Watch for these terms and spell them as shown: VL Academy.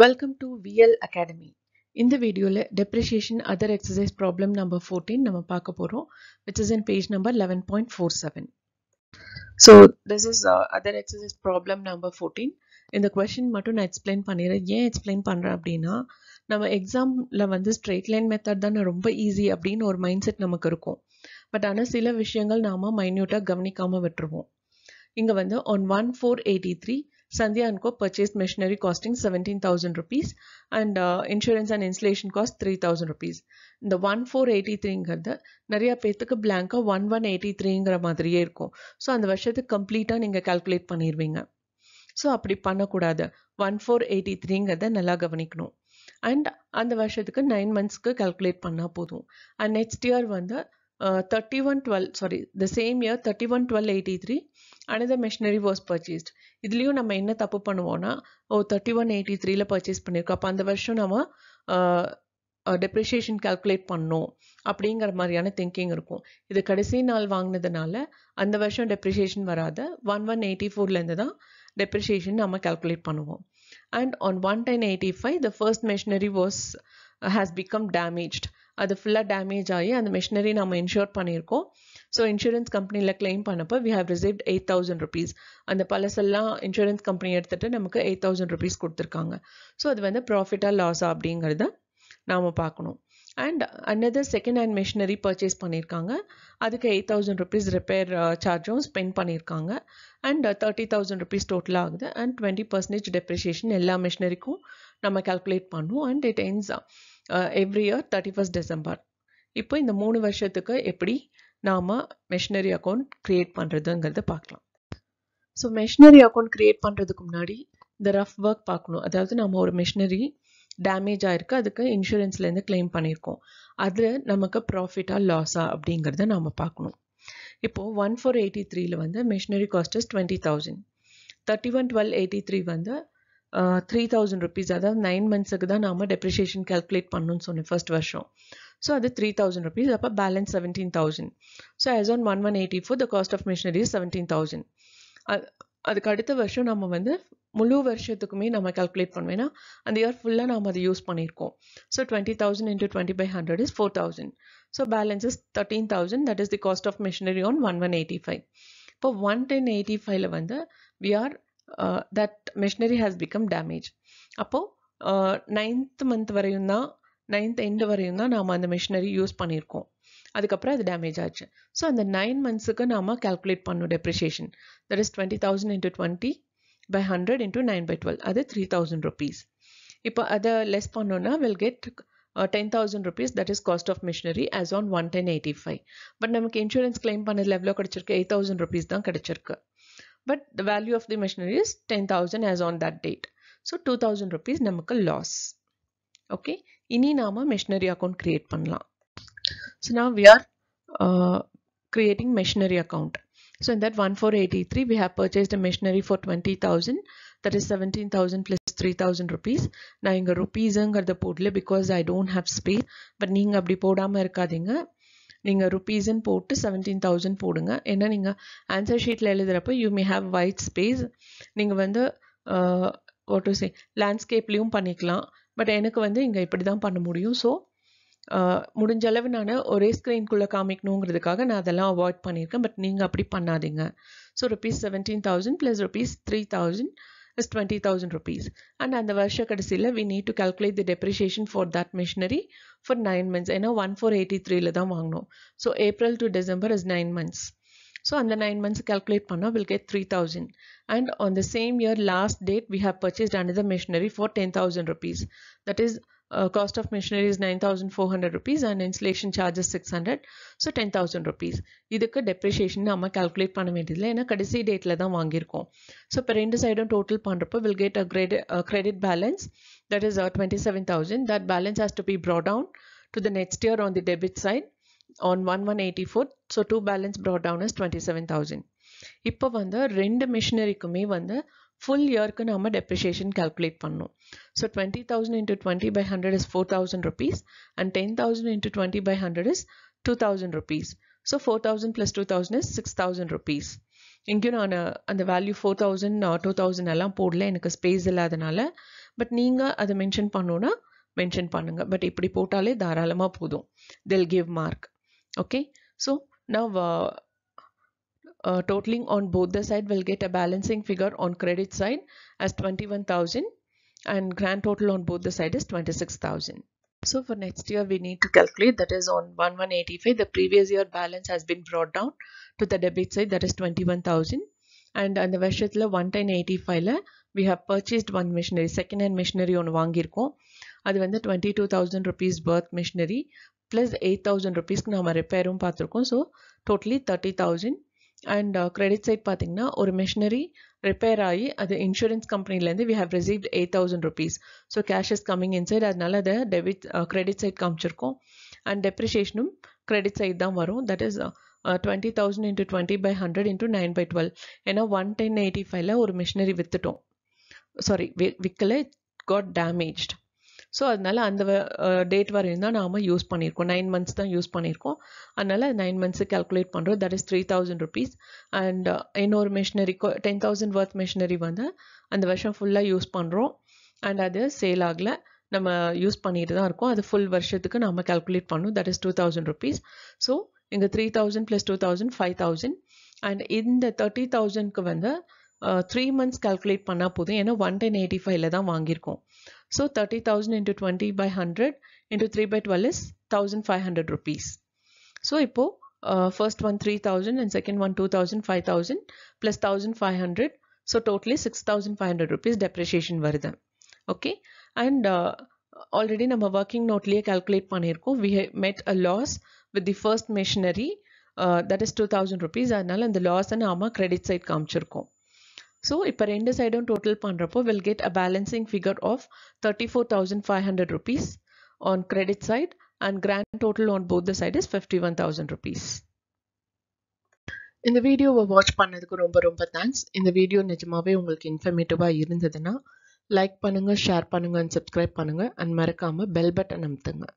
Welcome to VL Academy. In the video, depreciation other exercise problem number 14 which is in page number 11.47. So this is other exercise problem number 14. In the question mattum na explain pannira. Yen explain pandra appadina nama exam la vandu straight line method dhaan romba easy appdin or mindset namakku irukum. But ana sila vishayangal nama minute ah gavanikama vitruvom. Inga vandu on 1483 Sandhya & Co. purchased machinery costing 17,000 rupees and insurance and installation cost 3,000 rupees. The 1483 ingadha nariya pethukku blank 1183 ingra madriye irukum. So andha varshadhu complete ah neenga calculate pannirveenga. So appadi panna koodadhu 1483 ingadha nalla gavanikkanum. And andha varshadhukku 9 months ku calculate panna podum. And next year vandha 31 12 sorry the same year 31 12 83 another machinery was purchased. Idliyum nama enna tappu panuvona 3183 la purchase pannirukku appo andha varsham nama depreciation calculate pannom அப்படிங்கற மாதிரியான thinking இருக்கும். இது கடைசி நாள் வாங்குனதனால அந்த வருஷம் depreciation வராத 1184 ல இருந்து தான் depreciation நாம calculate பண்ணுவோம். And on 1185 the first machinery has become damaged. அது full-ஆ damage ஆகி அந்த machinery நாம insure பண்ணியிருக்கோம். So insurance company la claim பண்ணப்ப we have received 8000 rupees. அந்த பலசெல்லாம் insurance company எடுத்துட்டு நமக்கு 8000 rupees கொடுத்திருக்காங்க. So அது வந்து profit or loss அப்படிங்கறத நாம பார்க்கணும். And another second hand machinery purchase பண்ணிருக்காங்க. அதுக்கு 8000 rupees repair charge spend பண்ணிருக்காங்க. And 30000 rupees total ஆகுது. And 20% depreciation எல்லா machineryக்கும் நாம calculate பண்ணுவோம். And it ends every year 31st December. இப்போ இந்த 3 வருஷத்துக்கு எப்படி நாம machinery account create பண்றதுங்கறத பார்க்கலாம். So machinery account create பண்றதுக்கு முன்னாடி the rough work பார்க்கணும். அதாவது நாம ஒரு machinery damage ஆயிருக்கு, அதுக்கு இன்சூரன்ஸ்ல இருந்து claim பண்ணிருக்கோம். அது நமக்கு profit ஆ loss ஆ அப்படிங்கறத நாம பார்க்கணும். இப்போ 1483 ல வந்து machinery cost is 20000. 311283 வந்து 3000 rupees. அதாவது 9 months க்கு தான் நாம depreciation calculate பண்ணனும்னு சொன்னேன் first வருஷம். So that's 3000 rupees appa balance 17000. So as on 1184 the cost of machinery is 17000. Adukku adutha varsham nama vandu mulu varshathukkume nama calculate panuvena and the year full ah nama adu use pannirkom. So 20000 into 20 by 100 is 4000. So balance is 13000. That is the cost of machinery on 1185. Appo 1185 la vandu we are that machinery has become damaged. Appo 9th month varayum na 9th end வரையும் தான் நாம அந்த machinery use பண்ணியிருக்கோம். அதுக்கப்புறம் அது damage ஆச்சு. So அந்த 9 மந்த்ஸுக்கு நாம கேல்குலேட் பண்ணோம் depreciation. That is 20000 into 20 by 100 into 9 by 12 அது 3000 rupees. இப்போ அதை லெஸ் பண்ணோம்னா will get 10000 rupees. That is cost of machinery as on 1185. But நமக்கு இன்சூரன்ஸ் கிளைம் பண்ணதுல எவ்வளோ கிடைச்சிருக்கு? 8000 rupees தான் கிடைச்சிருக்கு. But the value of the machinery is 10000 as on that date. So 2000 rupees நமக்கு loss. Okay. Ini nama machinery account create pannalam. So now we are creating machinery account. So in that 1483 we have purchased a machinery for 20000. That is 17000 plus 3000 rupees. Na inga rupees engadha podle because I don't have space. But neenga appadi podama irukadinga. Neenga rupees en potu 17000 podunga. Enna neenga answer sheet la eludrappa you may have white space. Neenga vandu what to say landscape liyum panikalam. But எனக்கு வந்து இங்க இப்படி தான் பண்ண முடியும். So முடிஞ்ச அளவு நான் ஒரே ஸ்க்ரீன்குள்ளே காமிக்கணுங்கிறதுக்காக நான் அதெல்லாம் அவாய்ட் பண்ணியிருக்கேன். பட் நீங்கள் அப்படி பண்ணாதீங்க. So rupees 17000 plus rupees 3000 is 20000 rupees. And அந்த வருஷ கடைசியில் we need to calculate the depreciation for that machinery for 9 months. ஏன்னா 1483 தான் வாங்கினோம். So April to December is 9 months. So on the 9 months calculate panna we'll get 3000. And on the same year last date we have purchased another machinery for 10000 rupees. That is cost of machinery is 9400 rupees and installation charges 600. So 10000 rupees. Idukku depreciation nama calculate panna vendidilla ena kadasi date la dhaan vaangirkom. So per rendu side total pandrappa we'll get a credit balance. That is 27000. That balance has to be brought down to the next year on the debit side. On 1184, so two balance brought down as 27000. இப்போ வந்து ரெண்டு மிஷினரிக்குமே வந்து full yearக்கு நாம depreciation calculate பண்ணோம். So 20000 into 20 by 100 is 4000 rupees and 10000 into 20 by 100 is 2000 rupees. So 4000 plus 2000 is 6000 rupees. இங்கேயும் நான் அந்த value 4000 2000 எல்லாம் போடல, எனக்கு ஸ்பேஸ் இல்லாதனால But neenga adu mention pannona mention pannunga. But ipdi potaale dhaaralama podum, they'll give mark. Okay, so now totaling on both the side will get a balancing figure on credit side as 21,000 and grand total on both the side is 26,000. So for next year we need to calculate, that is on 1185 the previous year balance has been brought down to the debit side, that is 21,000, and on the vashyathula 1185 la we have purchased one missionary, second hand missionary on vaangirkom, adu vanda 22,000 rupees worth missionary plus 8,000 rupees ku nama repair um paathirukom, so totally 30,000. And credit side pathina or missionary repair aayi adu insurance company la we have received 8,000 rupees, so cash is coming inside, adnala the debit credit side kamchirkom, and depreciation credit side dhaan varum, that is 20,000 into 20 by 100 into 9 by 12. Ena 1185 la or missionary vittom, sorry vikala got damaged, so adnala and date varindha nama use pannirkom, 9 months da use pannirkom, adnala 9 months calculate pandrom, that is 3,000 rupees. And inor machinery 10,000 worth machinery vanda and varsham full la use pandrom, and adu sale agla nama use pannirda irukom, adu full varshathukku nama calculate pannu, that is 2,000 rupees. So inga 3,000 plus 2,000 5,000, and in the 30,000 ku vanda 3 months calculate panna podum, ena 1185 la da vaangirkom. So 30,000 into 20 by 100 into 3 by 12 is 1,500 rupees. So ipo first one 3,000 and second one 2,000 5,000 plus 1,500, so totally 6,500 rupees depreciation varudha. Okay, and already nama working note liye calculate panirkom, we met a loss with the first machinery, that is 2,000 rupees, adnala and the loss and nama credit side kaamchirkom. So ipo rendu side on total pandrappo we'll get a balancing figure of 34,500 rupees on credit side, and grand total on both the side is 51,000 rupees. In the video we watch pannadukku romba thanks. In the video nijamave ungalku informative ah irundaduna like pannunga, share pannunga and subscribe pannunga, and marakama bell button amthunga.